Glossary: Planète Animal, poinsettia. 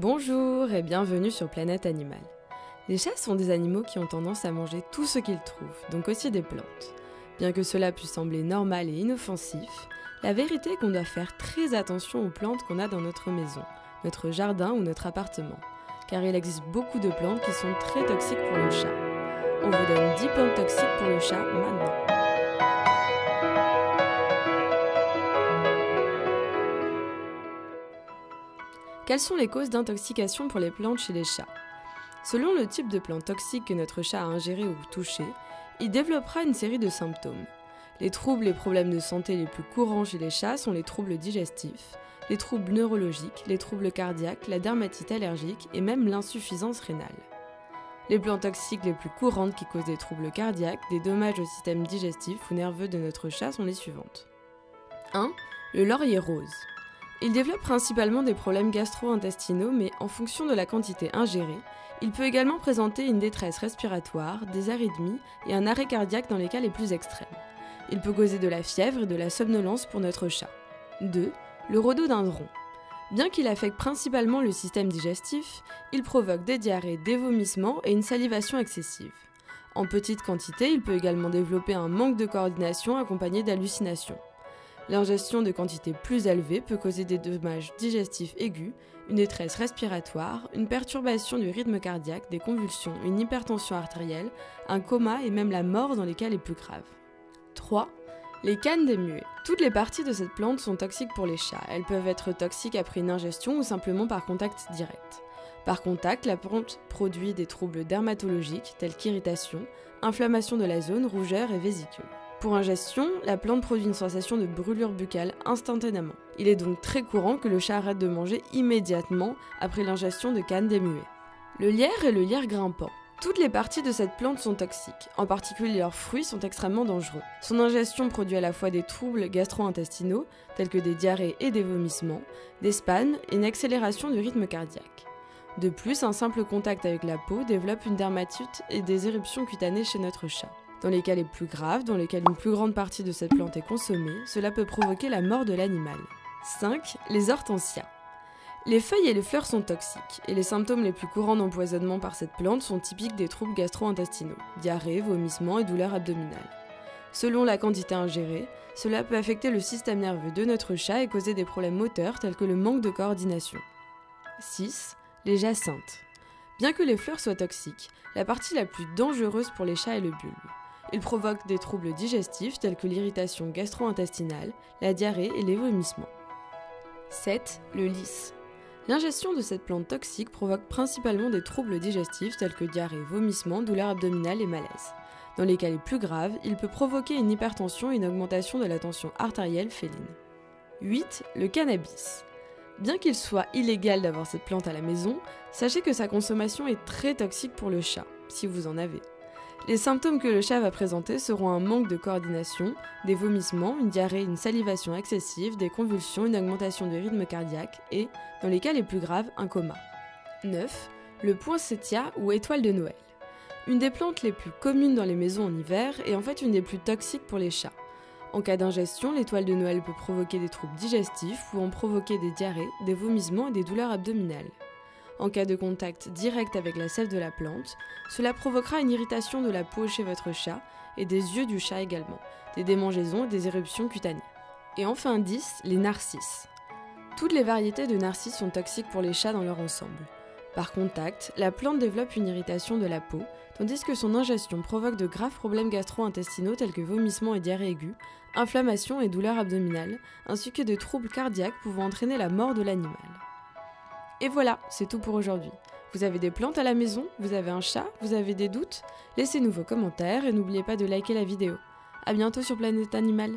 Bonjour et bienvenue sur Planète Animal. Les chats sont des animaux qui ont tendance à manger tout ce qu'ils trouvent, donc aussi des plantes. Bien que cela puisse sembler normal et inoffensif, la vérité est qu'on doit faire très attention aux plantes qu'on a dans notre maison, notre jardin ou notre appartement, car il existe beaucoup de plantes qui sont très toxiques pour le chat. On vous donne 10 plantes toxiques pour le chat maintenant. Quelles sont les causes d'intoxication pour les plantes chez les chats? Selon le type de plante toxique que notre chat a ingéré ou touché, il développera une série de symptômes. Les troubles et problèmes de santé les plus courants chez les chats sont les troubles digestifs, les troubles neurologiques, les troubles cardiaques, la dermatite allergique et même l'insuffisance rénale. Les plantes toxiques les plus courantes qui causent des troubles cardiaques, des dommages au système digestif ou nerveux de notre chat sont les suivantes. 1. Le laurier rose. Il développe principalement des problèmes gastro-intestinaux, mais en fonction de la quantité ingérée, il peut également présenter une détresse respiratoire, des arythmies et un arrêt cardiaque dans les cas les plus extrêmes. Il peut causer de la fièvre et de la somnolence pour notre chat. 2. Le rhododendron. Bien qu'il affecte principalement le système digestif, il provoque des diarrhées, des vomissements et une salivation excessive. En petite quantité, il peut également développer un manque de coordination accompagné d'hallucinations. L'ingestion de quantités plus élevées peut causer des dommages digestifs aigus, une détresse respiratoire, une perturbation du rythme cardiaque, des convulsions, une hypertension artérielle, un coma et même la mort dans les cas les plus graves. 3. Les cannes des muets. Toutes les parties de cette plante sont toxiques pour les chats. Elles peuvent être toxiques après une ingestion ou simplement par contact direct. Par contact, la plante produit des troubles dermatologiques tels qu'irritation, inflammation de la zone, rougeur et vésicule. Pour ingestion, la plante produit une sensation de brûlure buccale instantanément. Il est donc très courant que le chat arrête de manger immédiatement après l'ingestion de cannes des muets. Le lierre et le lierre grimpant. Toutes les parties de cette plante sont toxiques, en particulier leurs fruits sont extrêmement dangereux. Son ingestion produit à la fois des troubles gastro-intestinaux, tels que des diarrhées et des vomissements, des spasmes et une accélération du rythme cardiaque. De plus, un simple contact avec la peau développe une dermatite et des éruptions cutanées chez notre chat. Dans les cas les plus graves, dans lesquels une plus grande partie de cette plante est consommée, cela peut provoquer la mort de l'animal. 5. Les hortensias. Les feuilles et les fleurs sont toxiques, et les symptômes les plus courants d'empoisonnement par cette plante sont typiques des troubles gastro-intestinaux, diarrhée, vomissements et douleurs abdominales. Selon la quantité ingérée, cela peut affecter le système nerveux de notre chat et causer des problèmes moteurs tels que le manque de coordination. 6. Les jacinthes. Bien que les fleurs soient toxiques, la partie la plus dangereuse pour les chats est le bulbe. Il provoque des troubles digestifs tels que l'irritation gastro-intestinale, la diarrhée et les vomissements. 7. Le lys. L'ingestion de cette plante toxique provoque principalement des troubles digestifs tels que diarrhée, vomissements, douleurs abdominales et malaise. Dans les cas les plus graves, il peut provoquer une hypertension et une augmentation de la tension artérielle féline. 8. Le cannabis. Bien qu'il soit illégal d'avoir cette plante à la maison, sachez que sa consommation est très toxique pour le chat, si vous en avez. Les symptômes que le chat va présenter seront un manque de coordination, des vomissements, une diarrhée, une salivation excessive, des convulsions, une augmentation du rythme cardiaque et, dans les cas les plus graves, un coma. 9. Le poinsettia ou étoile de Noël. Une des plantes les plus communes dans les maisons en hiver et en fait une des plus toxiques pour les chats. En cas d'ingestion, l'étoile de Noël peut provoquer des troubles digestifs ou en provoquer des diarrhées, des vomissements et des douleurs abdominales. En cas de contact direct avec la sève de la plante, cela provoquera une irritation de la peau chez votre chat et des yeux du chat également, des démangeaisons et des éruptions cutanées. Et enfin 10, les narcisses. Toutes les variétés de narcisses sont toxiques pour les chats dans leur ensemble. Par contact, la plante développe une irritation de la peau, tandis que son ingestion provoque de graves problèmes gastro-intestinaux tels que vomissements et diarrhée aiguë, inflammation et douleurs abdominales, ainsi que de troubles cardiaques pouvant entraîner la mort de l'animal. Et voilà, c'est tout pour aujourd'hui. Vous avez des plantes à la maison? Vous avez un chat? Vous avez des doutes? Laissez-nous vos commentaires et n'oubliez pas de liker la vidéo. A bientôt sur Planète Animal.